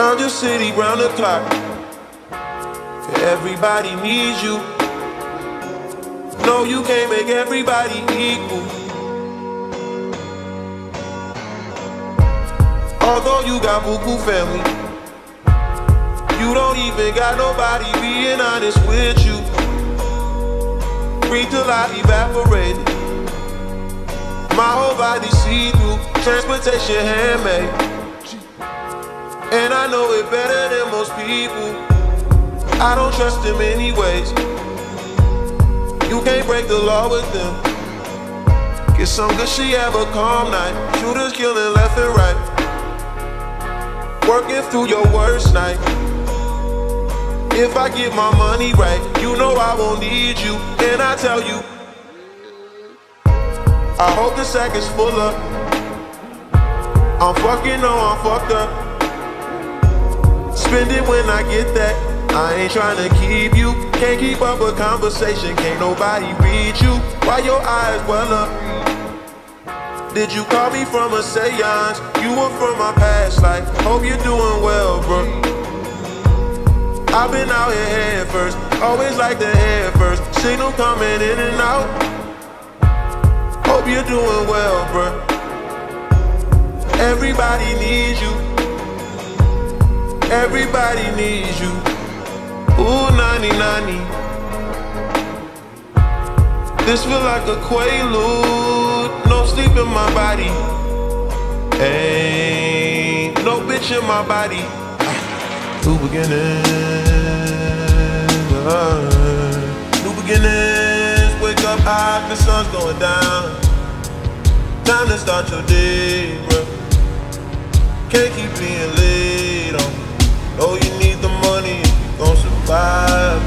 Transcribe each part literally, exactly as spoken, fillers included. round your city, round the clock. Everybody needs you. No, you can't make everybody equal. Although you got Buku family, you don't even got nobody being honest with you. Breathe till I evaporated. My whole body see-through, transportation handmade. And I know it better than most people. I don't trust them anyways. You can't break the law with them. Get some good, she have a calm night. Shooters killing left and right. Working through your worst night. If I get my money right, you know I won't need you. And I tell you, I hope the sack is full up. I'm fucking on, I'm fucked up. Spend it when I get that. I ain't tryna keep you. Can't keep up a conversation. Can't nobody read you. Why your eyes well up? Did you call me from a seance? You were from my past life. Hope you're doing well, bro. I've been out here head first. Always like the head first. Signal coming in and out. Hope you're doing well, bro. Everybody needs you. Everybody needs you. Ooh, nani, nani. This feel like a quaalude. No sleep in my body. Ain't no bitch in my body. New beginnings, uh, new beginnings. Wake up high, the sun's going down. Time to start your day, bro. Can't keep being laid on. Know you need the money. Gon' survive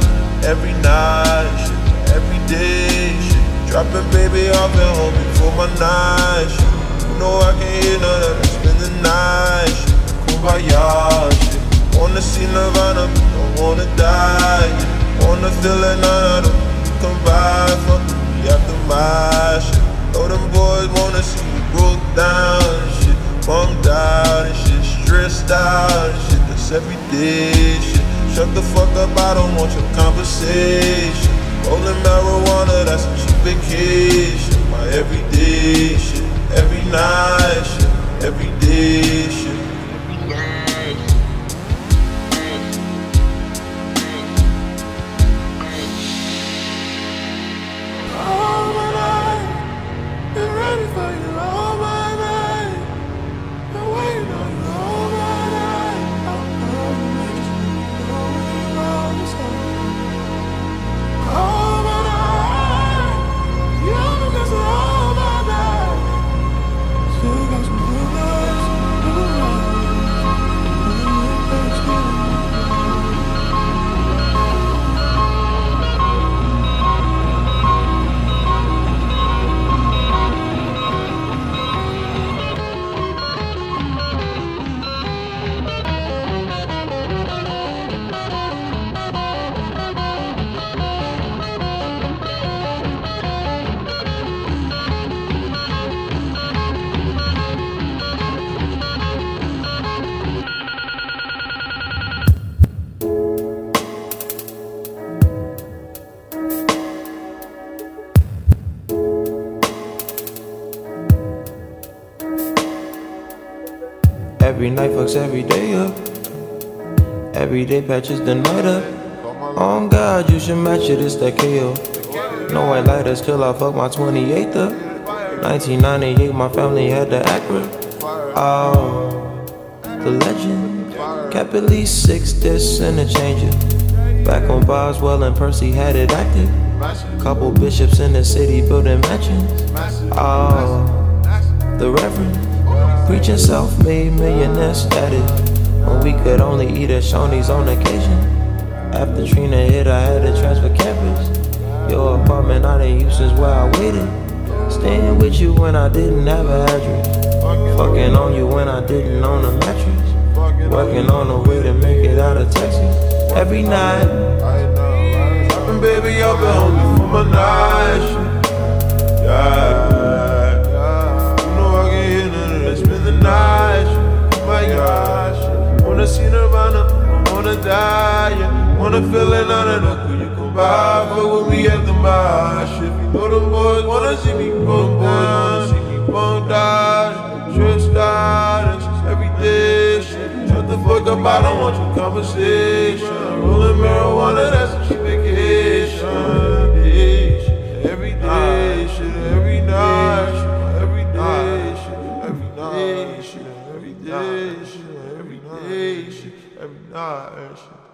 every night, shit, every day, shit. Dropping baby off at home before my night, shit. You know I can't hear none of them, spend the night, shit. Kumbaya, shit. Wanna see Nirvana, don't wanna die, yeah. Wanna feel like none of them, you come by for me after my shit. Know them boys wanna see you broke down, shit. Bummed out and shit, stressed out and shit. That's every day, shit. Shut the fuck up, I don't want your conversation. Rolling marijuana, that's a cheap vacation. My everyday shit, every night shit, every day shit. All my life, been ready for you all my life. Been waiting on you all my life. I'm perfect. Oh my life, yeah, because of all my life. Still got some good lives, good every night fucks every day up. Every day patches the night up. Oh God, you should match it, it's that K O. No white lighters till I fuck my twenty-eighth up. nineteen ninety-eight, my family had the Acura. Oh, the legend. Cap at least six discs and a changer. Back on Boswell and Percy had it active. Couple bishops in the city building mansions. Oh, the Reverend. Preaching self-made millionaire status. When we could only eat at Shoney's on occasion. After Trina hit, I had to transfer campus. Your apartment I didn't use since while I waited. Staying with you when I didn't have an address. Fucking on you when I didn't own a mattress. Working on a way to make it out of Texas. Every night dropping baby up at home for my night. Yeah. Nice, my gosh, wanna see the wanna feel it, nah, nah, nah. Could you come by, fuck with me at the mile? Shit, you know them boys wanna see me bump down, see me bump down, trip starters, everything, shit. Shut the fuck up, I don't want your conversation. Rolling marijuana, that's a cheap vacation. Day, shit, every day, shit, every night, shit, every day, shit, every night, shit, every day, shit, every day, shit, every night, shit.